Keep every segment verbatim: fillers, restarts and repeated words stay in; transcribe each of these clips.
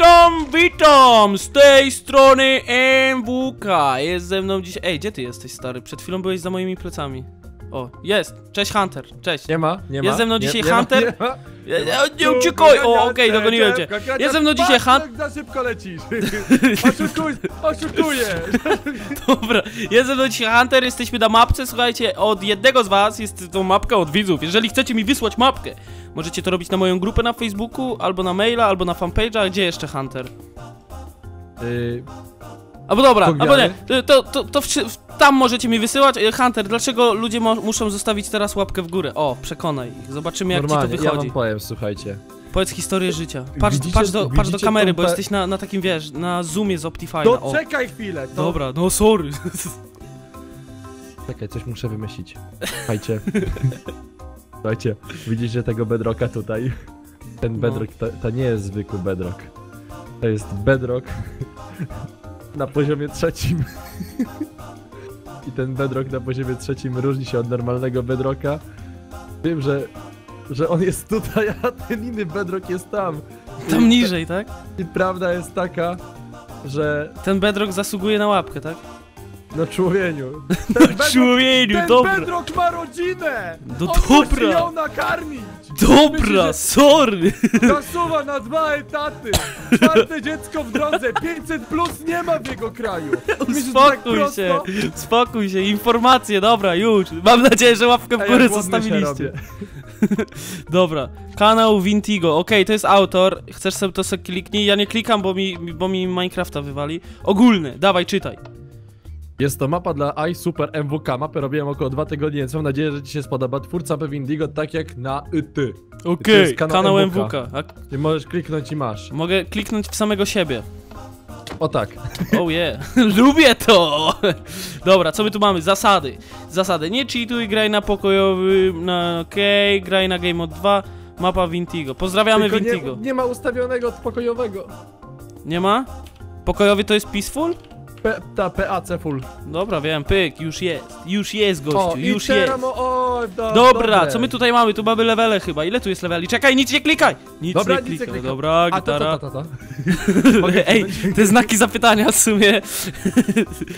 Witam, witam! Z tej strony M W K. Jest ze mną dziś... Ej, gdzie ty jesteś, stary? Przed chwilą byłeś za moimi plecami. O, jest! Cześć, Hunter! Cześć! Nie ma, nie ma. Jest ze mną dzisiaj nie, Hunter! Nie, ma, nie, ma. nie, nie uciekaj! O, okej, okay, dogoniłem cię! Jest ze mną dzisiaj Hunter! Za szybko lecisz! Oszukuj, oszukuję! Dobra, jest ze mną dzisiaj Hunter, jesteśmy na mapce, słuchajcie, od jednego z was jest tą mapkę od widzów. Jeżeli chcecie mi wysłać mapkę, możecie to robić na moją grupę na Facebooku, albo na maila, albo na fanpage'a. Gdzie jeszcze, Hunter? Yy... Albo dobra, albo nie, to, to, to w, tam możecie mi wysyłać. Hunter, dlaczego ludzie muszą zostawić teraz łapkę w górę? O, przekonaj ich, zobaczymy jak normalnie, ci to wychodzi. Ja wam powiem, słuchajcie. Powiedz historię życia. Patrz, widzicie, patrz, do, patrz do kamery, bo jesteś na, na takim, wiesz, na zoomie z Optifine. No czekaj chwilę! To... Dobra, no sorry. Czekaj, coś muszę wymyślić. Słuchajcie. Słuchajcie, widzicie tego bedrocka tutaj? Ten bedrock, no. to, to nie jest zwykły bedrock. To jest bedrock... na poziomie trzecim. I ten bedrock na poziomie trzecim różni się od normalnego bedrocka. Wiem, że, że on jest tutaj, a ten inny bedrock jest tam. Tam I niżej, ta... tak? I prawda jest taka, że... Ten bedrock zasługuje na łapkę, tak? No człowieniu. No człowieniu, ten dobra. Ten bedrock ma rodzinę! No dobra! On ją nakarmić! Dobra, myśli, sorry! Zasuwa na dwa etaty! Czwarte dziecko w drodze! pięćset plus nie ma w jego kraju! Myśli, spokój tak się, spokój się, informacje, dobra, już! Mam nadzieję, że łapkę w górę ja zostawiliście. Dobra, kanał Vintigo, okej, okay, to jest autor, chcesz sobie to sobie kliknij, ja nie klikam, bo mi, bo mi Minecrafta wywali. Ogólny, dawaj, czytaj. Jest to mapa dla iSuperMWK. Mapę robiłem około dwa tygodnie, więc mam nadzieję, że ci się spodoba. Twórca Vindigo, tak jak na ty. Okej, okay, kanał, kanał M W K. M W K. Możesz kliknąć i masz. Mogę kliknąć w samego siebie. O tak. Oh yeah. Lubię to! Dobra, co my tu mamy? Zasady. Zasady. Nie cheatuj, graj na pokojowym, na okej, okay, graj na game mode dwa. Mapa Vindigo. Pozdrawiamy tylko Vindigo. Nie, nie ma ustawionego pokojowego. Nie ma? Pokojowy to jest peaceful? P, ta P A C full. Dobra, wiem, pyk, już jest, już jest gościu, o, już jest. O, do, dobra, dobre. Co my tutaj mamy? Tu mamy levele chyba, ile tu jest leveli? Czekaj, nic nie klikaj! Nic dobra, nie klikaj, klika. Dobra, a, gitara. To, to, to, to. Ej, te znaki zapytania w sumie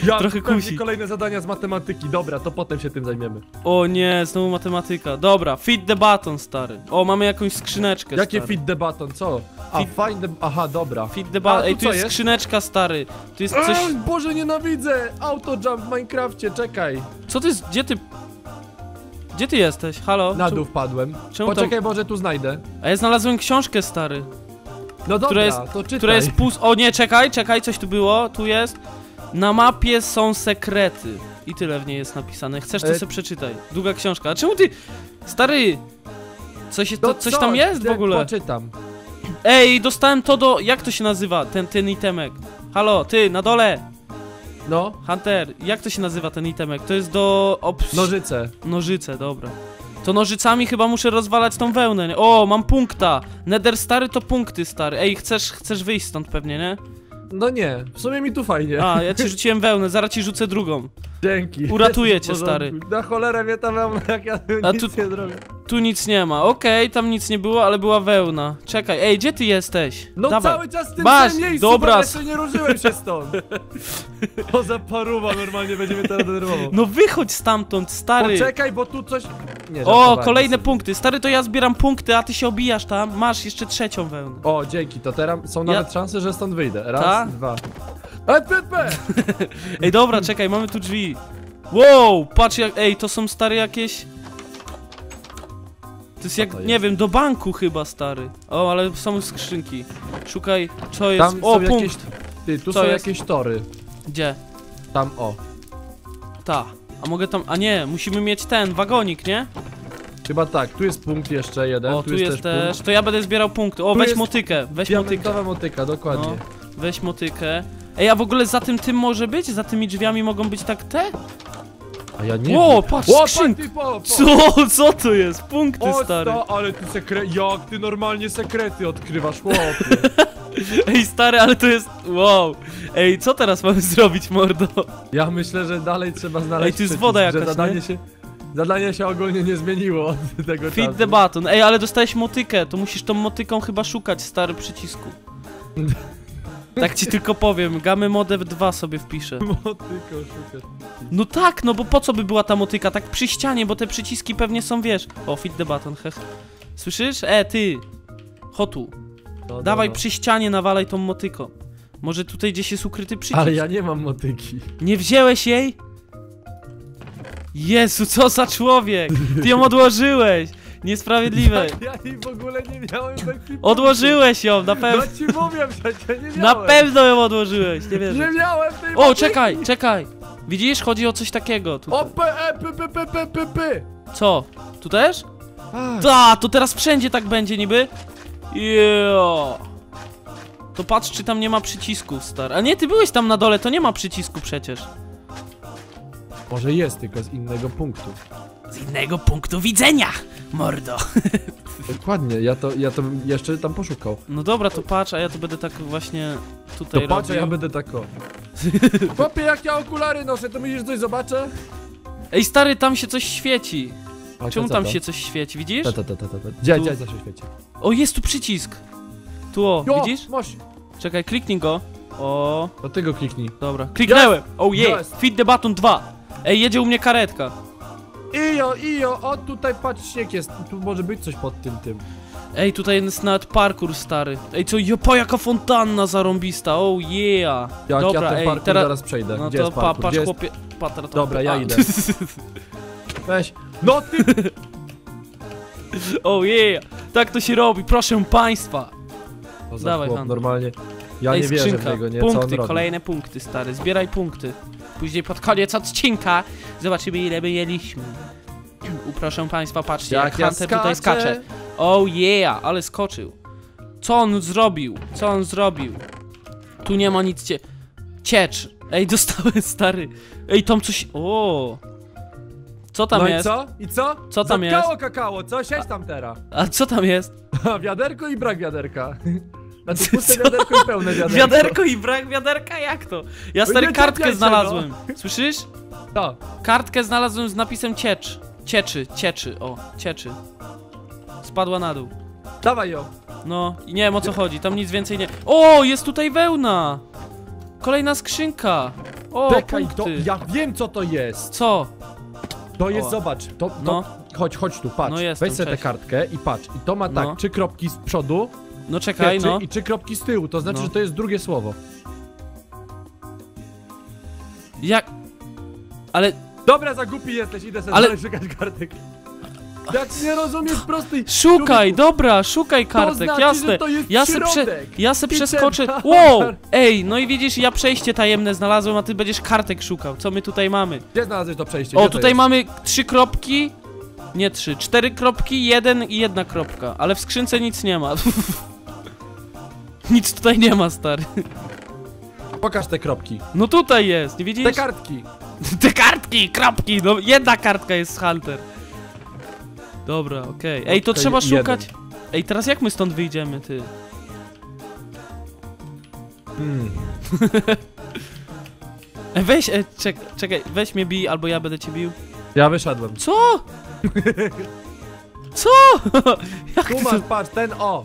ja trochę kusi. Kolejne zadania z matematyki, dobra, to potem się tym zajmiemy. O nie, znowu matematyka, dobra, fit the button, stary. O, mamy jakąś skrzyneczkę, jakie stary. Fit the button, co? A, fit... find the... aha, dobra. Fit the button, ej, tu jest, jest skrzyneczka, stary, tu jest coś... Boże, nienawidzę! Auto jump w Minecrafcie, czekaj! Co ty jest? Gdzie ty... Gdzie ty jesteś? Halo? Na dół wpadłem. Czemu poczekaj, tam... Boże, tu znajdę. A ja znalazłem książkę, stary. No dobra, która jest, to czytaj. Która jest pust... O nie, czekaj, czekaj, coś tu było, tu jest. Na mapie są sekrety. I tyle w niej jest napisane. Chcesz, to e... sobie przeczytaj. Długa książka. A czemu ty... Stary! Coś, to, coś tam jest w ogóle? Poczytam. Ej, dostałem to do... Jak to się nazywa? Ten, ten itemek. Halo, ty, na dole! No? Hunter, jak to się nazywa ten itemek? To jest do... Obs... Nożyce. Nożyce, dobra. To nożycami chyba muszę rozwalać tą wełnę, nie? O, mam punkta! Nether stary to punkty, stary. Ej, chcesz, chcesz wyjść stąd pewnie, nie? No nie, w sumie mi tu fajnie. A, ja ci rzuciłem wełnę, zaraz ci rzucę drugą. Dzięki. Uratuję cię, stary. Na cholerę mnie ta wełna, jak ja tu A nic tu, nie zrobię. Tu nic nie ma, okej, okay, tam nic nie było, ale była wełna. Czekaj, ej, gdzie ty jesteś? No dawaj. Cały czas w tym Masz, miejscu, dobra. Jeszcze nie ruszyłem się stąd. Poza paruwa normalnie będziemy teraz denerwował. No wychodź stamtąd, stary. Poczekaj, bo tu coś... Nie, o, kolejne sobie. Punkty, stary, to ja zbieram punkty, a ty się obijasz tam. Masz jeszcze trzecią wełnę. O, dzięki, to teraz są nawet ja... szanse, że stąd wyjdę. Raz, ta? Dwa. Ej, Pepe! Ej, dobra, czekaj, mamy tu drzwi. Wow, patrz jak... Ej, to są stare jakieś... To jest jak, to nie jest? wiem, do banku chyba, stary. O, ale są skrzynki. Szukaj, co jest... Tam o, są punkt! Jakieś... Ty, tu co są jest? Jakieś tory. Gdzie? Tam, o. Ta. A mogę tam... A nie, musimy mieć ten, wagonik, nie? Chyba tak, tu jest punkt jeszcze jeden. O, tu, tu jest, jest też... Punkt. To ja będę zbierał punkty. O, tu weź motykę, weź motykę. motyka, dokładnie. No. Weź motykę. Ej, a w ogóle za tym tym może być? Za tymi drzwiami mogą być tak te? A ja nie o, wiem. Patrz, o, skrzynki! Po, po. Co? Co to jest? Punkty, o, stary. O, ale ty sekre... Jak ty normalnie sekrety odkrywasz, chłopie. Ej, stary, ale to jest... Wow. Ej, co teraz mamy zrobić, mordo? Ja myślę, że dalej trzeba znaleźć... Ej, tu jest woda jakaś, zadanie nie? się Zadanie się ogólnie nie zmieniło od tego Feed czasu. The button. Ej, ale dostałeś motykę. To musisz tą motyką chyba szukać, stary, przycisku. Tak ci tylko powiem, Gamy Modev dwa sobie wpiszę. Motyko szukasz. No tak, no bo po co by była ta motyka? Tak przy ścianie, bo te przyciski pewnie są, wiesz. O, fit the button, heh. Słyszysz? E, ty! Hotu. No, dawaj no, no. Przy ścianie nawalaj tą motyką. Może tutaj gdzieś jest ukryty przycisk. Ale ja nie mam motyki. Nie wziąłeś jej? Jezu, co za człowiek! Ty ją odłożyłeś! Niesprawiedliwe! Ja jej w ogóle nie miałem takiej. Odłożyłeś ją, na pewno! No ci mówię, że nie miałem! Na pewno ją odłożyłeś, nie wierzę! Nie miałem tej motyki! O, czekaj, czekaj! Widzisz? Chodzi o coś takiego tutaj. O, p, e, p, p, p, p, p, p. Co? Tu też? Ta, to teraz wszędzie tak będzie niby? Jeeeeo! To patrz, czy tam nie ma przycisków, stary. A nie, ty byłeś tam na dole, to nie ma przycisku przecież. Może jest, tylko z innego punktu. Z innego punktu widzenia, mordo. Dokładnie, ja to, ja to jeszcze tam poszukał. No dobra, to patrz, a ja to będę tak właśnie tutaj robił. To patrz, a ja będę tak o. Chłopie, jak ja okulary noszę, to myślisz, coś zobaczę? Ej, stary, tam się coś świeci. A czemu tam się coś świeci, widzisz? Ta, ta, ta, ta, ta. Gdzie, gdzie się świeci? O, jest tu przycisk. Tu o, jo, widzisz? Masz. Czekaj, kliknij go. O. Do tego kliknij. Dobra, kliknęłem. Yes. Oh yeah, yes. Fit the button dwa. Ej, jedzie u mnie karetka. Ijo, ijo, o tutaj patrz, śnieg jest. Tu może być coś pod tym, tym. Ej, tutaj jest nawet parkour, stary. Ej, co, jopa, jaka fontanna zarąbista, oh yeah. Jak dobra, ja ten parkour teraz... zaraz przejdę, no gdzie to jest parkour? Pa, patrz, chłopie... jest... Patra, to dobra, ja idę. Weź, no ty... oh yeah, tak to się robi, proszę państwa. O, dawaj, chłop, normalnie. Ja ej, nie wierzę w niego, nie? Punkty, kolejne punkty, stary, zbieraj punkty. Później pod koniec odcinka zobaczymy, ile my jeliśmy. Uproszę państwa, patrzcie, jak, jak Hunter tutaj skacze. Oh yeah, ale skoczył. Co on zrobił? Co on zrobił? Tu nie ma nic cie... Ciecz. Ej, dostałem, stary. Ej, tam coś... O. Co tam no jest? No i co? I co? Co tam Zatkało jest? Zatkało kakao, co? Siedź tam teraz. A co tam jest? Wiaderko i brak wiaderka. Znaczy puste wiaderko i pełne wiaderko. Wiaderko i brak wiaderka? Jak to? Ja stary kartkę znalazłem. No. Słyszysz? To. Kartkę znalazłem z napisem ciecz. Cieczy, cieczy, o, cieczy. Spadła na dół. Dawaj ją. No, i nie wiem o co chodzi, tam nic więcej nie... O, jest tutaj wełna! Kolejna skrzynka. O, czekaj, punkty. To, ja wiem co to jest. Co? To jest, o. Zobacz, to, to, no. Chodź, chodź tu, patrz. No jestem, weź sobie tę kartkę i patrz. I to ma tak, no. Trzy kropki z przodu. No czekaj, no. I trzy kropki z tyłu, to znaczy, no. Że to jest drugie słowo. Jak? Ale... Dobra, za głupi jesteś, idę sobie ale... szukać kartek. Jak nie rozumiesz prostej... Szukaj, człowieku. Dobra, szukaj kartek, to znaczy, jasne. To jest ja se, prze... ja se przeskoczę... Wow! Ej, no i widzisz, ja przejście tajemne znalazłem, a ty będziesz kartek szukał. Co my tutaj mamy? Gdzie znalazłeś to przejście? Gdzie o, tutaj mamy trzy kropki... Nie trzy, cztery kropki, jeden i jedna kropka. Ale w skrzynce nic nie ma. Nic tutaj nie ma, stary. Pokaż te kropki. No tutaj jest, nie widzisz? Te kartki. Te kartki, kropki, no jedna kartka jest z Hunter. Dobra, okej, okay. Ej, to trzeba szukać. Ej, teraz jak my stąd wyjdziemy, ty? Hmm. Ej, weź, e, czek, czekaj, weź mnie bij, albo ja będę cię bił. Ja wyszedłem. Co? Co? Jak tu masz, patrz, ten o.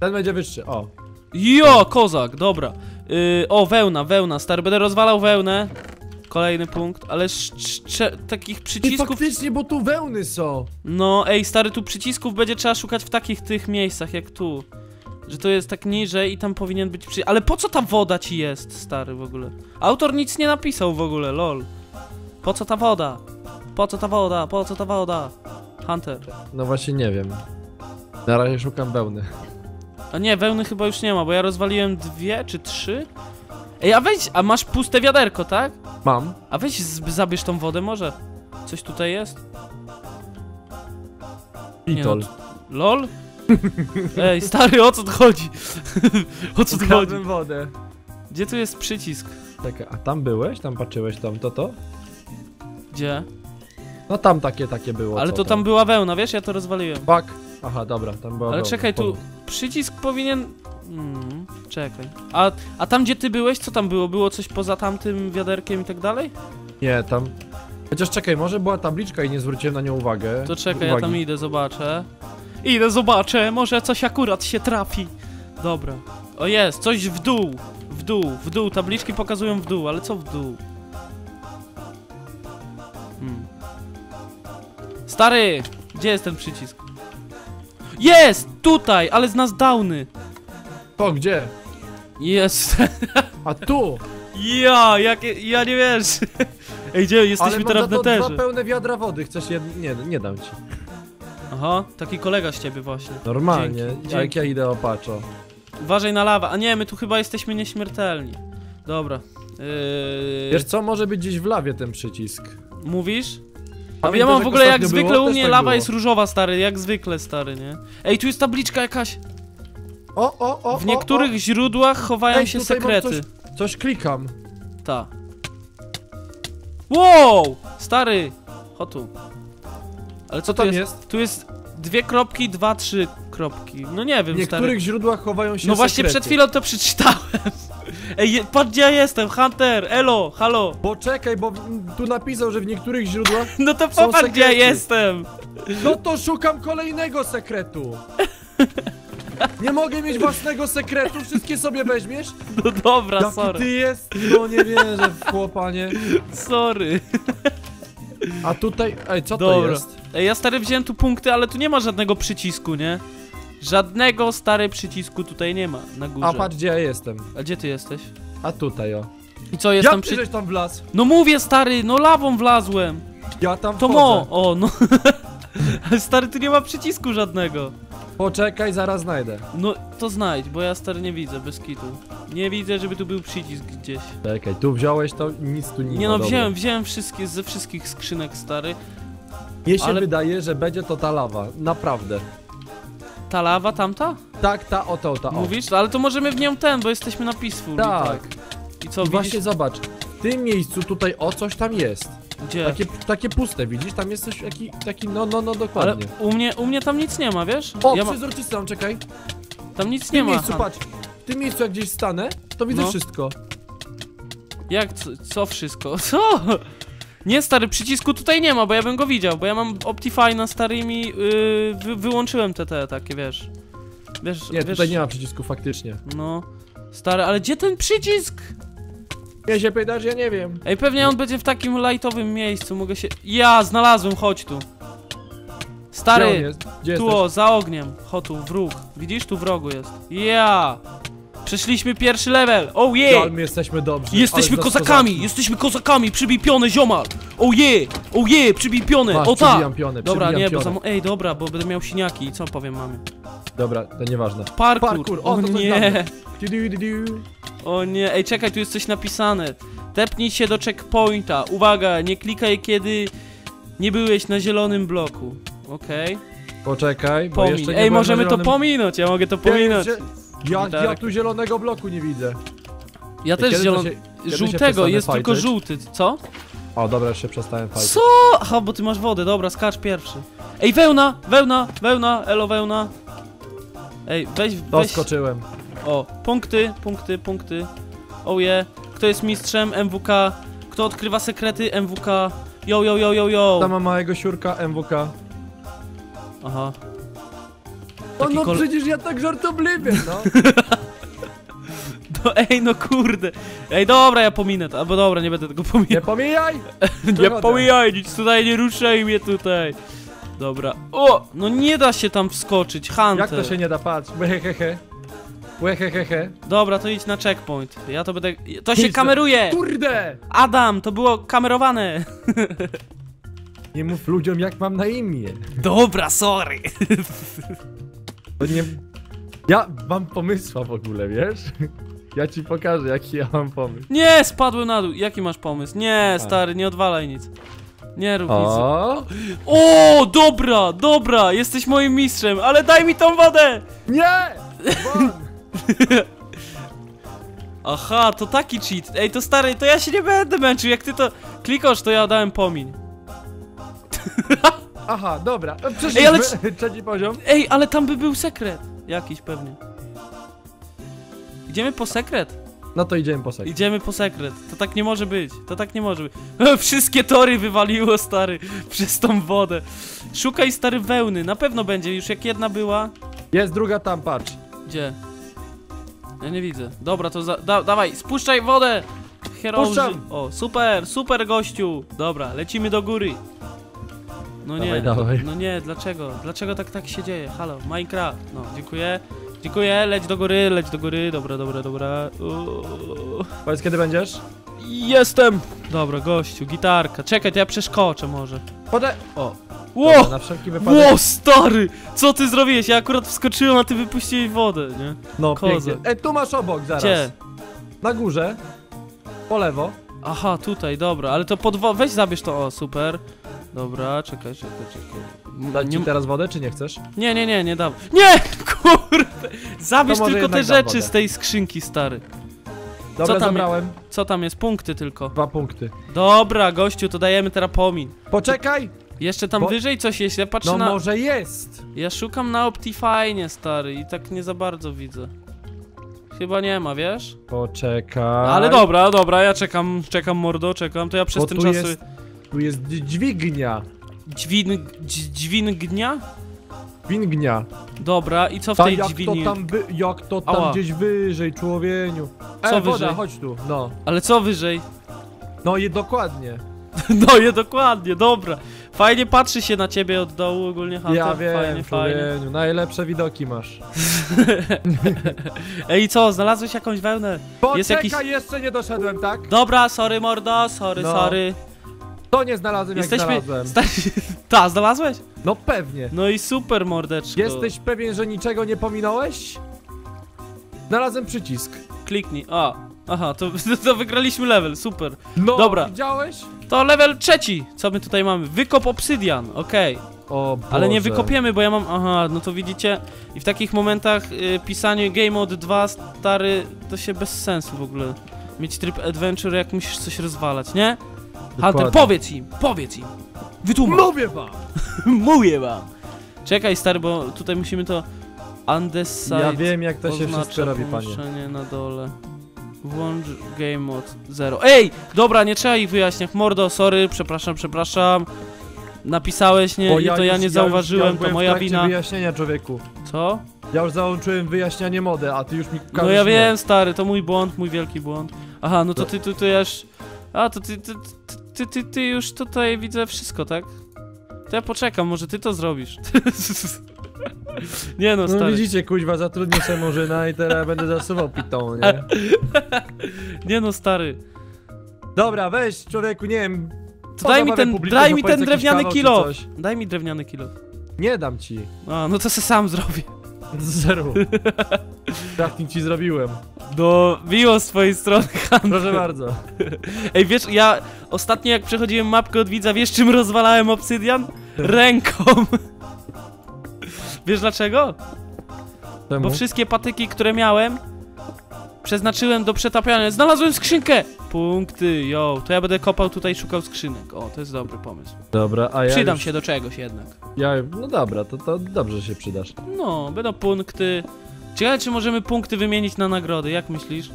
Ten będzie wyższy, o. Jo, kozak, dobra. Yy, o, wełna, wełna, stary, będę rozwalał wełnę. Kolejny punkt, ale takich przycisków... I faktycznie, bo tu wełny są. No, ej, stary, tu przycisków będzie trzeba szukać w takich tych miejscach, jak tu. Że to jest tak niżej i tam powinien być przycisk. Ale po co ta woda ci jest, stary, w ogóle? Autor nic nie napisał w ogóle, lol. Po co ta woda? Po co ta woda? Po co ta woda? Hunter. No właśnie nie wiem. Na razie szukam wełny. A nie, wełny chyba już nie ma, bo ja rozwaliłem dwie czy trzy? Ej, a weź, a masz puste wiaderko, tak? Mam. A weź zabierz tą wodę może? Coś tutaj jest? Pitol. Nie, no, lol? Ej, stary, o co tu chodzi? O co tu chodzi? Wodę. Gdzie tu jest przycisk? Czekaj, a tam byłeś? Tam patrzyłeś tam, to to? Gdzie? No tam takie, takie było. Ale co, to tam, tam była wełna, wiesz? Ja to rozwaliłem. Bak. Aha, dobra, tam była. Ale wełna. Czekaj, tu przycisk powinien... Hmm, czekaj. A, a tam gdzie ty byłeś, co tam było? Było coś poza tamtym wiaderkiem i tak dalej? Nie, tam... Chociaż czekaj, może była tabliczka i nie zwróciłem na nią uwagi. To czekaj, uwagi. Ja tam idę, zobaczę. Idę, zobaczę, może coś akurat się trafi. Dobra. O jest, coś w dół. W dół, w dół, tabliczki pokazują w dół, ale co w dół? Hmm. Stary! Gdzie jest ten przycisk? Jest! Tutaj! Ale z nas downy! Po gdzie? Jest! A tu! Ja, jak, ja nie wiesz! Ej, gdzie? Jesteśmy teraz w neterze. Ale mam dwa pełne wiadra wody, chcesz je... Nie, nie dam ci. Aha, taki kolega z ciebie właśnie. Normalnie, dzięki, jak dzięki. Ja idę opaczo. Uważaj na lawę, a nie, my tu chyba jesteśmy nieśmiertelni. Dobra. Yy... Wiesz co, może być gdzieś w lawie ten przycisk. Mówisz? A ja mam w ogóle jak zwykle było? U mnie tak lawa było. Jest różowa, stary, jak zwykle, stary, nie? Ej, tu jest tabliczka jakaś. O, o, o, w niektórych o, o. źródłach chowają Ej, się sekrety. Coś, coś klikam. Ta. Wow! Stary! Chodź tu. Ale co, co tam jest? jest? Tu jest dwie kropki, dwa, trzy kropki. No nie wiem, w niektórych stary. źródłach chowają się sekrety. No właśnie sekrety. Przed chwilą to przeczytałem. Ej, je, patrz gdzie ja jestem, Hunter, elo, halo. Poczekaj, bo tu napisał, że w niektórych źródłach no to popatrz gdzie ja jestem. No to szukam kolejnego sekretu. Nie mogę mieć własnego sekretu, wszystkie sobie weźmiesz? No dobra, Jaki sorry. ty jest? No nie wierzę w chłopanie. Sorry. A tutaj, ej, co dobra. to jest? Ej, ja stary wziąłem tu punkty, ale tu nie ma żadnego przycisku, nie? Żadnego stary przycisku tutaj nie ma na górze. A patrz gdzie ja jestem. A gdzie ty jesteś? A tutaj o. I co jest ja tam przy... Ja tam wlazł. No mówię stary, no lawą wlazłem. Ja tam to wchodzę. mo, o no. Ale stary tu nie ma przycisku żadnego. Poczekaj, zaraz znajdę. No to znajdź, bo ja stary nie widzę, bez kitu. Nie widzę, żeby tu był przycisk gdzieś. Czekaj, tu wziąłeś to, nic tu nie ma. Nie no, wziąłem, wziąłem wszystkie, ze wszystkich skrzynek stary. Mnie się ale... wydaje, że będzie to ta lawa, naprawdę. Ta lawa, tamta? Tak, ta, o to, ta, o. Mówisz? Ale to możemy w nią ten, bo jesteśmy na peaceful. Tak. tak. I co, I właśnie zobacz, w tym miejscu tutaj o coś tam jest. Gdzie? Takie, takie puste, widzisz? Tam jest coś, taki, taki no, no, no, dokładnie. Ale u mnie, u mnie tam nic nie ma, wiesz? O, ja przezroczystą, ma... czekaj. Tam nic w tym nie ma. Miejscu, patrz, w tym miejscu, jak gdzieś stanę, to widzę no. wszystko. Jak, co, co wszystko? Co? Nie stary, przycisku tutaj nie ma, bo ja bym go widział, bo ja mam Optifine na starymi, yy, wy, wyłączyłem te, te takie, wiesz. Wiesz, nie, wiesz... tutaj nie ma przycisku faktycznie. No, stary, ale gdzie ten przycisk? Ja się pytasz, ja nie wiem. Ej, pewnie on będzie w takim lightowym miejscu, mogę się... Ja, znalazłem, chodź tu. Stary, tu o, za ogniem, chodź tu, wróg, widzisz, tu w rogu jest. Ja! Przeszliśmy pierwszy level, oh yeah! My jesteśmy dobrzy. Jesteśmy kozakami, kozaczmy. jesteśmy kozakami, przybij pionę, ziomal! Oh yeah, oh yeah, przybij pionę, Masz, o tak! Pionę, dobra, nie, pionę. bo Ej, dobra, bo będę miał siniaki i co powiem mamy? Dobra, to nieważne. Parkour, Parkour. o, o to nie! Du, du, du. O nie, ej, czekaj, tu jest coś napisane. Tepnij się do checkpointa, uwaga, nie klikaj kiedy nie byłeś na zielonym bloku. Okej. Okay. Poczekaj, bo Pomin. jeszcze nie Ej, możemy zielonym... to pominąć, ja mogę to pominąć. Ja, Ja, ja tu zielonego bloku nie widzę. Ja I też zielon... się, żółtego, jest fajczyć? tylko żółty, co? O, dobra, już się przestałem fajczyć. Co? Aha, bo ty masz wodę, dobra, skacz pierwszy. Ej, wełna, wełna, wełna, elo, wełna. Ej, weź, weź. Doskoczyłem. O, punkty, punkty, punkty. Oje, kto jest mistrzem M W K? Kto odkrywa sekrety M W K? Yo, yo, yo, yo, yo. Tam ma małego siurka M W K. Aha. No, no kol... przecież ja tak żartobliwie, no. no Ej, no kurde. Ej, dobra, ja pominę to, albo dobra, nie będę tego pominął. Nie pomijaj! nie pomijaj, nic tutaj nie ruszaj mnie tutaj. Dobra. O, no nie da się tam wskoczyć, Hunter. Jak to się nie da, patrz, hehehe. Hehehe. Dobra, to idź na checkpoint. Ja to będę... To się kameruje! Kurde! Adam, to było kamerowane. nie mów ludziom, jak mam na imię. Dobra, sorry. Nie... Ja mam pomysła w ogóle, wiesz? Ja ci pokażę, jaki ja mam pomysł. Nie, spadłem na dół. Jaki masz pomysł? Nie, stary, nie odwalaj nic. Nie rób nic. O, o dobra, dobra, jesteś moim mistrzem, ale daj mi tą wodę! Nie! Aha, to taki cheat. Ej, to stary, to ja się nie będę męczył. Jak ty to klikasz, to ja dałem pomiń. Aha, dobra, przeszliśmy, Ej, ale... trzeci poziom. Ej, ale tam by był sekret jakiś pewnie. Idziemy po sekret? No to idziemy po sekret. Idziemy po sekret, to tak nie może być, to tak nie może być. Wszystkie tory wywaliło, stary, przez tą wodę. Szukaj, stary, wełny, na pewno będzie, już jak jedna była. Jest druga tam, patrz. Gdzie? Ja nie widzę. Dobra, to za... Da, dawaj, spuszczaj wodę! Herozy. O, super, super gościu! Dobra, lecimy do góry. No dawaj, nie, dawaj. No nie, dlaczego? Dlaczego tak, tak się dzieje? Halo, Minecraft. No, dziękuję. Dziękuję, leć do góry, leć do góry. Dobra, dobra, dobra. Uuu. Powiedz, kiedy będziesz? Jestem! Dobra, gościu, gitarka. Czekaj, to ja przeszkoczę może. Podaj... O. Ło! Dobra, na wszelki wypadek... Ło, stary! Co ty zrobiłeś? Ja akurat wskoczyłem, a ty wypuściłeś wodę, nie? No, pięknie. E, tu masz obok, zaraz. Gdzie? Na górze. Po lewo. Aha, tutaj, dobra, ale to pod wodę... Weź zabierz to, o, super. Dobra, czekaj, czekaj, czekaj. Dać ci teraz wodę, czy nie chcesz? Nie, nie, nie, nie dam. Nie! Kurde! Zabierz tylko te rzeczy z tej skrzynki, stary. Dobra, co tam zabrałem. Je, co tam jest? Punkty tylko. Dwa punkty. Dobra, gościu, to dajemy teraz pomin. Poczekaj! Jeszcze tam Bo... wyżej coś jest, ja patrzę no, na... No może jest! Ja szukam na Optifine, stary, i tak nie za bardzo widzę. Chyba nie ma, wiesz? Poczekaj... Ale dobra, dobra, ja czekam, czekam mordo, czekam, to ja przez Bo ten czas... Jest... Tu jest dźwignia. Dźwin... dźwignia? Dźwignia. Dobra, i co w Ta, tej jak dźwigni? To tam by, jak to tam Ała. gdzieś wyżej, człowieniu. Co e, wyżej? Woda, chodź tu, no. Ale co wyżej? No je dokładnie. No je dokładnie, dobra. Fajnie patrzy się na ciebie od dołu ogólnie, Hunter. Ja wiem, fajnie, fajnie. Najlepsze widoki masz. Ej, co, znalazłeś jakąś wełnę? Poczekaj, jest jakiś... jeszcze nie doszedłem, tak? Dobra, sorry mordo, sorry, no. sorry. To nie znalazłem, Jesteśmy... jak znalazłem. Ta, znalazłeś? No pewnie. No i super, mordeczko. Jesteś pewien, że niczego nie pominąłeś? Znalazłem przycisk. Kliknij, a, aha, to, to wygraliśmy level, super. No, dobra. Widziałeś? To level trzeci, co my tutaj mamy? Wykop obsydian, okej. Okay. O Boże. Ale nie wykopiemy, bo ja mam, aha, no to widzicie. I w takich momentach y, pisanie game mode dwa, stary, to się bez sensu w ogóle. Mieć tryb adventure, jak musisz coś rozwalać, nie? Hunter, powiedz im, powiedz im, wytłumacz. Mówię wam! Mówię wam! Czekaj, stary, bo tutaj musimy to... Undecided. Ja wiem, jak to się wszystko robi, panie. Na dole. Włącz game mode zero. Ej! Dobra, nie trzeba ich wyjaśniać. Mordo, sorry, przepraszam, przepraszam. Napisałeś, nie, ja to ja nie zauważyłem, to moja wina. Wyjaśnienia, człowieku. Co? Ja już załączyłem wyjaśnianie mody, a ty już mi... No ja wiem, stary, to mój błąd, mój wielki błąd. Aha, no to ty, ty, ty, ja już... A, to ty, ty, ty, ty, ty już tutaj widzę wszystko, tak? To ja poczekam, może ty to zrobisz. Nie no, stary. No widzicie, kuźwa, zatrudnię się Murzyna i teraz będę zasuwał pitą, nie? Nie no, stary. Dobra, weź, człowieku, nie wiem. Daj mi ten, publiczny, daj mi ten drewniany kilo. Daj mi drewniany kilo. Nie dam ci. A, no to se sam zrobię. Zero. Trafnik ci zrobiłem. No, miło z twojej strony, Hunter. Proszę bardzo. Ej, wiesz, ja ostatnio jak przechodziłem mapkę od widza, wiesz czym rozwalałem obsydian? Ręką. Wiesz dlaczego? Czemu? Bo wszystkie patyki, które miałem, przeznaczyłem do przetapiania. Znalazłem skrzynkę! Punkty, yo. To ja będę kopał tutaj, szukał skrzynek. O, to jest dobry pomysł. Dobra, a ja Przydam już... się do czegoś jednak. Ja, no dobra, to, to dobrze się przydasz. No, będą punkty. Ciekawe, czy możemy punkty wymienić na nagrody, jak myślisz?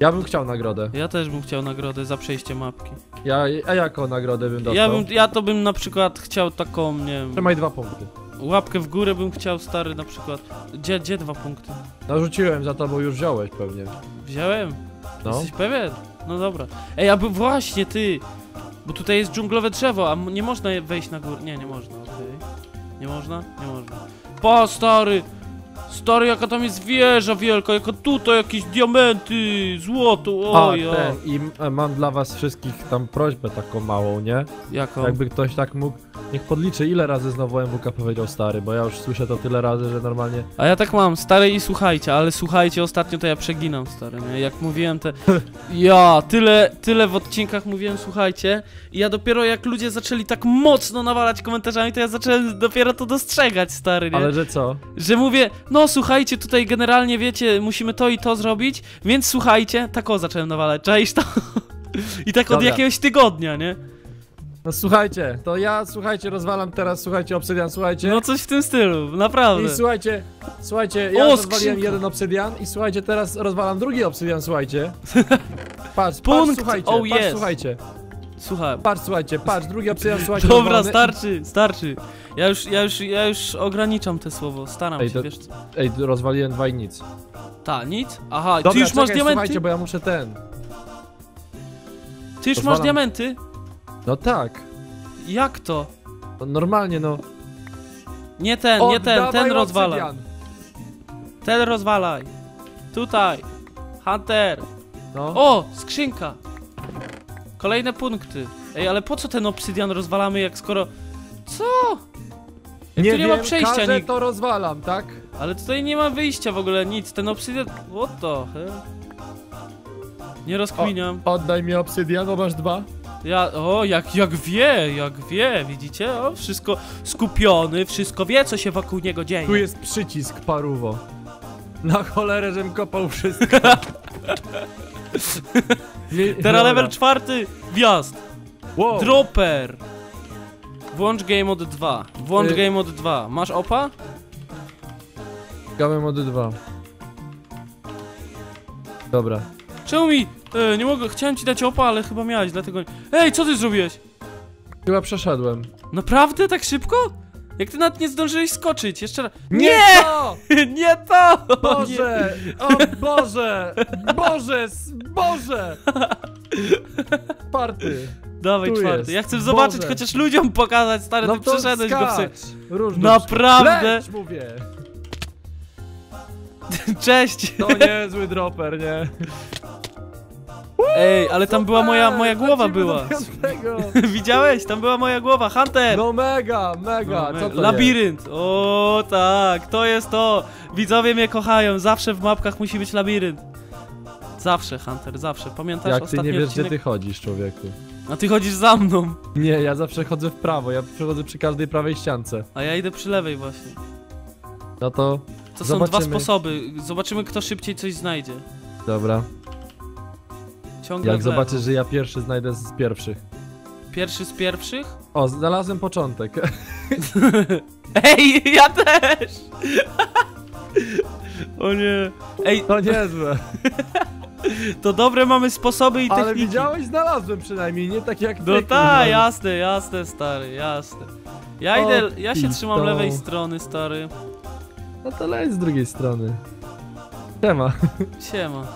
Ja bym chciał nagrodę. Ja też bym chciał nagrodę za przejście mapki. Ja, a jaką nagrodę bym dostał? Ja, bym, ja to bym na przykład chciał taką, nie wiem... Trzymaj dwa punkty. Łapkę w górę bym chciał, stary, na przykład. Gdzie, gdzie dwa punkty? Narzuciłem za to, bo już wziąłeś pewnie. Wziąłem? No. Jesteś pewien? No dobra. Ej, aby właśnie ty, bo tutaj jest dżunglowe drzewo, a nie można wejść na górę. Nie, nie można, okej. Okay. Nie można? Nie można. Pa, stary! Stary, jaka tam jest wieża wielka, jaka tutaj jakieś diamenty, złoto, ojo. I mam dla was wszystkich tam prośbę taką małą, nie? Jaką? Jakby ktoś tak mógł, niech podliczy ile razy znowu M W K powiedział stary, bo ja już słyszę to tyle razy, że normalnie... A ja tak mam, stary i słuchajcie, ale słuchajcie, ostatnio to ja przeginam, stary, nie? Jak mówiłem te... Ja, tyle, tyle w odcinkach mówiłem, słuchajcie, i ja dopiero jak ludzie zaczęli tak mocno nawalać komentarzami, to ja zacząłem dopiero to dostrzegać, stary, nie? Ale że co? Że mówię... No słuchajcie, tutaj generalnie wiecie, musimy to i to zrobić, więc słuchajcie, tak o zacząłem nawalać, czaisz to? I tak od Dobra. jakiegoś tygodnia, nie? No słuchajcie, to ja słuchajcie, rozwalam teraz, słuchajcie, obsydian, słuchajcie. No coś w tym stylu, naprawdę. I słuchajcie, słuchajcie, ja o, rozwaliłem skrzynka. jeden obsydian i słuchajcie, teraz rozwalam drugi obsydian, słuchajcie. Patrz, patrz, Punkt. słuchajcie, oh, patrz, yes. słuchajcie. Słuchaj, patrz, słuchajcie, patrz, drugi opcja, słuchajcie. Dobra, mamy... starczy, starczy. Ja już, ja już, ja już ograniczam te słowo, staram ej, się, to, wiesz co. Ej, rozwaliłem dwa i nic. Ta, nic? Aha, dobra, ty już czekaj, masz diamenty? Słuchajcie, bo ja muszę ten. Ty już Pozwalam. masz diamenty? No tak. Jak to? No, normalnie, no. Nie ten, nie ten, ten rozwalaj. Ten rozwalaj. Tutaj. Hunter. No. O, skrzynka. Kolejne punkty. Ej, ale po co ten obsydian rozwalamy, jak skoro... Co? Jak nie tu nie wiem, ma przejścia. Każę nig... to rozwalam, tak? Ale tutaj nie ma wyjścia w ogóle, nic. Ten obsydian... What the hell? Nie rozkminiam. O, oddaj mi obsydian, bo masz dwa. Ja... O, jak, jak wie, jak wie, widzicie? O, wszystko skupiony, wszystko wie, co się wokół niego dzieje. Tu jest przycisk, paruwo. Na cholerę, żem kopał wszystko. Teraz level czwarty, wjazd. Wow. Dropper. Włącz game mode dwa. Włącz y game mode dwa. Masz opa? Game mode dwa. Dobra. Czemu mi? E, nie mogę, chciałem ci dać opa, ale chyba miałeś, dlatego... Ej, co ty zrobiłeś? Chyba przeszedłem. Naprawdę? Tak szybko? Jak ty nawet nie zdążyłeś skoczyć, jeszcze raz... Nie! Nie to! Nie to! Boże! Nie. O Boże! Boże! Boże! Czwarty! Dawaj tu czwarty, jest. Ja chcę zobaczyć, Boże. chociaż ludziom pokazać, stary, no ty to przeszedłeś skacz. go psy. Różny Naprawdę! Lecz, mówię. Cześć! To niezły dropper, nie? Ej, ale tam super, była moja, moja głowa była. Widziałeś? Tam była moja głowa, Hunter! No mega, mega, no, co to labirynt, jest? O tak, to jest to. Widzowie mnie kochają, zawsze w mapkach musi być labirynt. Zawsze, Hunter, zawsze, pamiętasz Jak ostatni ty nie wiesz, odcinek? Gdzie ty chodzisz, człowieku? A ty chodzisz za mną. Nie, ja zawsze chodzę w prawo, ja przechodzę przy każdej prawej ściance. A ja idę przy lewej właśnie. No to To zobaczymy. Są dwa sposoby, zobaczymy kto szybciej coś znajdzie. Dobra. Ciągle Jak zobaczysz, że ja pierwszy znajdę z pierwszych. Pierwszy z pierwszych? O, znalazłem początek. Ej, ja też! O nie. Ej, to niezłe. To dobre mamy sposoby i techniki. Ale widziałeś, znalazłem przynajmniej, nie tak jak ty. No tak, jasne, jasne, stary, jasne. Ja idę, ja się trzymam lewej strony, stary. No to leć z drugiej strony. Siema. Siema.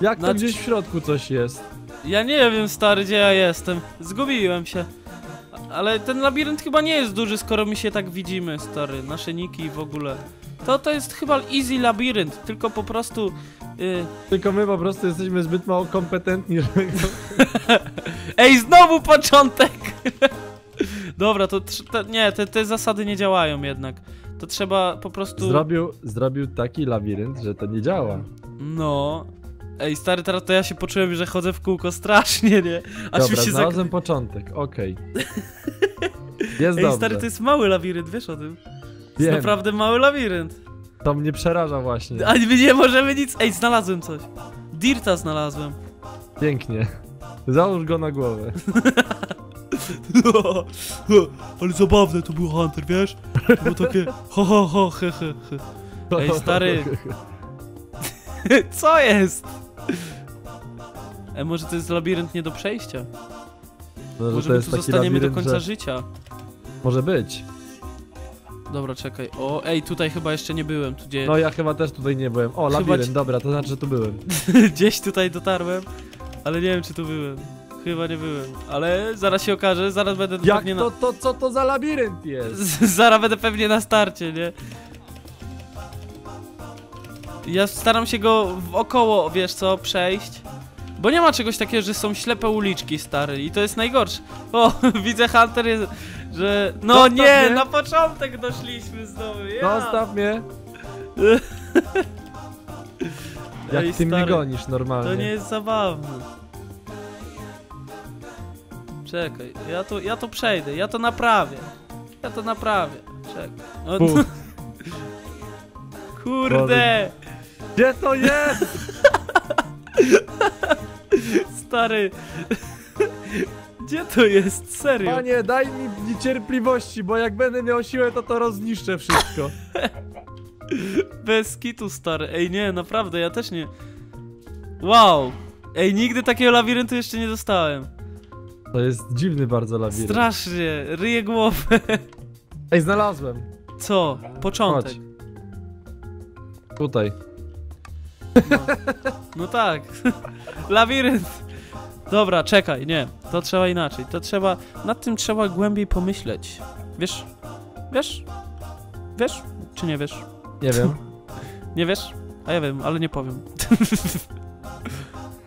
Jak to Nad... gdzieś w środku coś jest? Ja nie wiem, stary, gdzie ja jestem. Zgubiłem się. Ale ten labirynt chyba nie jest duży, skoro my się tak widzimy, stary. Nasze niki w ogóle. To to jest chyba easy labirynt, tylko po prostu... Yy... Tylko my po prostu jesteśmy zbyt mało kompetentni. Ej, znowu początek! Dobra, to... to nie, te, te zasady nie działają jednak. To trzeba po prostu... Zrobił, zrobił taki labirynt, że to nie działa. No... Ej, stary, teraz to ja się poczułem, że chodzę w kółko strasznie, nie? Aż dobra, mi się znalazłem zak... początek, okej. Okay. Jest Ej, dobrze. Stary, to jest mały labirynt, wiesz o tym? To jest naprawdę mały labirynt. To mnie przeraża właśnie. A my nie możemy nic... Ej, znalazłem coś. Dirta znalazłem. Pięknie. Załóż go na głowę. Ale zabawne to był Hunter, wiesz? To było takie... Ho, ho, ho, he, he, he. Ej, stary... Co jest? E, może to jest labirynt nie do przejścia? Może, może to jest tu taki zostaniemy do końca że... życia. Może być. Dobra, czekaj. O, ej, tutaj chyba jeszcze nie byłem. Tu gdzie... No ja chyba też tutaj nie byłem. O, labirynt, chyba... dobra, to znaczy, że tu byłem. Gdzieś tutaj dotarłem, ale nie wiem, czy tu byłem. Chyba nie byłem, ale zaraz się okaże, zaraz będę Jak pewnie to, na... to, co to za labirynt jest? Zaraz będę pewnie na starcie, nie? Ja staram się go wokoło, wiesz co, przejść. Bo nie ma czegoś takiego, że są ślepe uliczki, stary. I to jest najgorsze. O, widzę, Hunter jest, że... No Zostaw nie, mnie. na początek doszliśmy znowu. Ja. Zostaw mnie. Jak Ej, ty stary, mnie gonisz normalnie. To nie jest zabawne. Czekaj, ja to, ja to przejdę, ja to naprawię. Ja to naprawię. Czekaj. O, kurde! Gdzie to jest? Stary... Gdzie to jest? Serio? Panie, daj mi cierpliwości, bo jak będę miał siłę, to to rozniszczę wszystko. Bez kitu, stary. Ej, nie, naprawdę, ja też nie... Wow! Ej, nigdy takiego labiryntu jeszcze nie dostałem. To jest dziwny bardzo labirynt. Strasznie, ryję głowę. Ej, znalazłem. Co? Początek. Chodź. Tutaj. No, no tak. Labirynt. Dobra, czekaj, nie. To trzeba inaczej. To trzeba... Nad tym trzeba głębiej pomyśleć. Wiesz? Wiesz? Wiesz? Czy nie wiesz? Nie wiem. Nie wiesz? A ja wiem, ale nie powiem.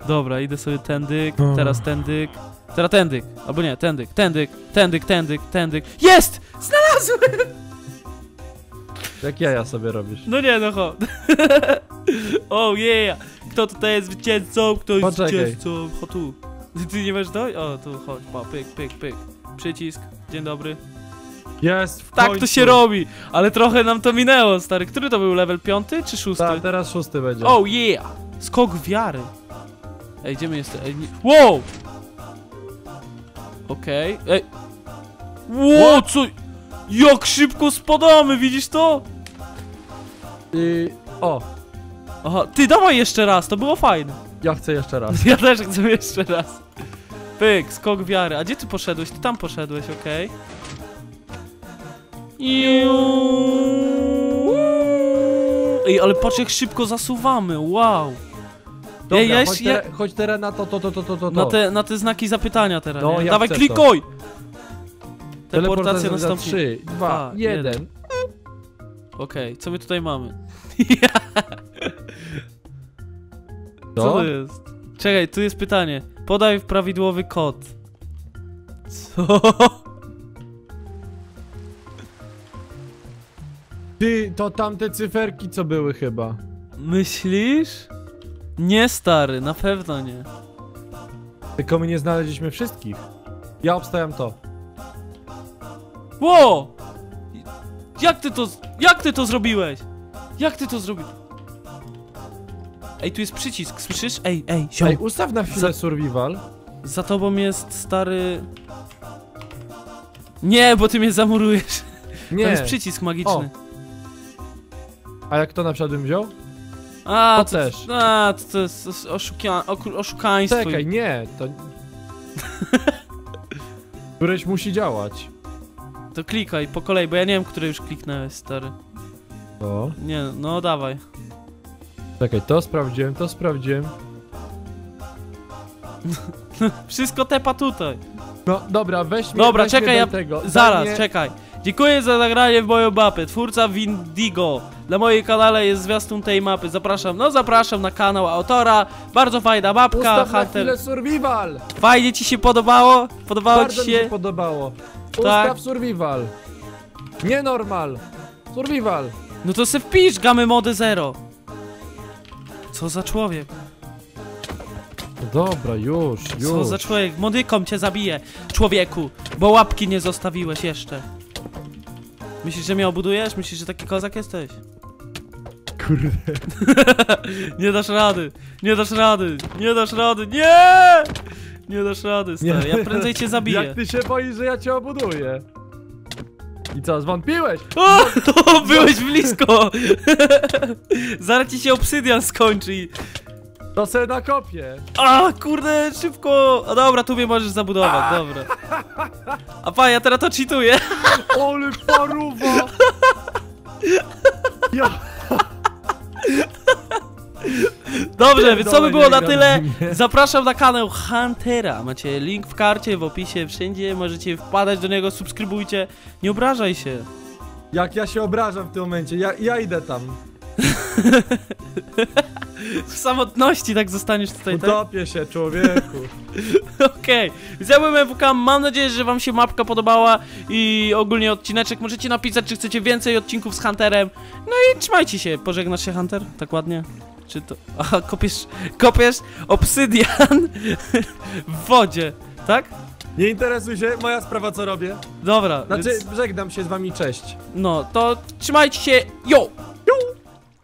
Dobra, idę sobie tędyk, teraz tędyk. Teraz tędyk, albo nie, tędyk, tędyk, tędyk, tędyk, tędyk. Jest! Znalazłem! Jak jaja sobie robisz? No nie, no ho. Oh yeah! Kto tutaj jest zwycięzcą? Kto jest zwycięzcą? Ho tu. Ty nie masz doj? O, tu chodź, pa, pyk, pyk, pyk. Przycisk, dzień dobry. Jest, w końcu. Tak to się robi, ale trochę nam to minęło, stary. Który to był, level piąty czy szósty? Tak, teraz szósty będzie. Oh yeah! Skok wiary. Ej, gdzie my jesteśmy? Ej, nie... Wow! Okej, okay. Ej. Wow, co? Jak szybko spadamy, widzisz to? I... o. Aha, ty dawaj jeszcze raz, to było fajne. Ja chcę jeszcze raz. Ja też chcę jeszcze raz. Pyk, skok wiary. A gdzie ty poszedłeś? Ty tam poszedłeś, okej. Okay. Ej, ale patrz jak szybko zasuwamy, wow. Dobra, Ej, ja jeszcze, chodź, teraz, ja... chodź teraz na to, to, to, to, to, to. Na te, na te znaki zapytania teraz, no, ja dawaj, klikoj! Teleportacja nastąpi. trzy, dwa, jeden. Okej, okay, co my tutaj mamy? Co to jest? Czekaj, tu jest pytanie. Podaj prawidłowy kod. Co? Ty, to tamte cyferki co były chyba. Myślisz? Nie, stary, na pewno nie. Tylko my nie znaleźliśmy wszystkich. Ja obstawiam to. Wow! Jak ty to... Jak ty to zrobiłeś? Jak ty to zrobiłeś? Ej, tu jest przycisk, słyszysz? Ej, ej, siądź. Ej, ustaw na chwilę za... survival. Za tobą jest, stary... Nie, bo ty mnie zamurujesz. Nie. To jest przycisk magiczny. O. A jak to na przykład bym wziął? A, to, to też. A, to, to jest oszuka oszukaństwo. Czekaj, nie, to... Któreś musi działać. To klikaj po kolei, bo ja nie wiem, które już kliknąłeś, stary. To? Nie, no dawaj. Czekaj, to sprawdziłem, to sprawdziłem. Wszystko tepa tutaj. No, dobra, weź mnie, Dobra, weź czekaj, ja... tego. Zaraz, mnie... czekaj. Dziękuję za nagranie w moją mapę, twórca Windigo. Na mojej kanale jest zwiastun tej mapy, zapraszam, no zapraszam na kanał autora. Bardzo fajna mapka, Ustaw na chwilę survival. Fajnie ci się podobało? Podobało Bardzo ci się? mi się podobało. Ustaw tak. survival. Nie normal. Survival. No to se wpisz gamy mody zero. Co za człowiek. Dobra, już, już. Co za człowiek, modykom cię zabiję, człowieku. Bo łapki nie zostawiłeś jeszcze. Myślisz, że mnie obudujesz? Myślisz, że taki kozak jesteś? Kurde. Nie dasz rady, nie dasz rady, nie dasz rady, nie! Nie dasz rady, stary, ja prędzej cię zabiję. Jak ty się boisz, że ja cię obuduję? I co, zwątpiłeś? O, to byłeś blisko! Zaraz ci się obsydian skończy i... To se nakopię. A kurde, szybko! A dobra, tu mnie możesz zabudować, a. dobra. A pa, ja teraz to cheatuję. Ole paruwa! Ja. Dobrze, więc co by było na tyle? Zapraszam na kanał Huntera. Macie link w karcie, w opisie, wszędzie. Możecie wpadać do niego, subskrybujcie. Nie obrażaj się. Jak ja się obrażam w tym momencie, ja, ja idę tam. W samotności tak zostaniesz tutaj, tak? Utopię się, człowieku. Okej, okay. Ja byłem M W K, mam nadzieję, że wam się mapka podobała i ogólnie odcineczek. Możecie napisać, czy chcecie więcej odcinków z Hunterem. No i trzymajcie się, pożegnasz się, Hunter? Tak ładnie? Czy to... Aha, kopiesz, kopiesz obsydian w wodzie, tak? Nie interesuj się, moja sprawa co robię. Dobra. Znaczy, więc... żegnam się z wami, cześć. No, to trzymajcie się, yo!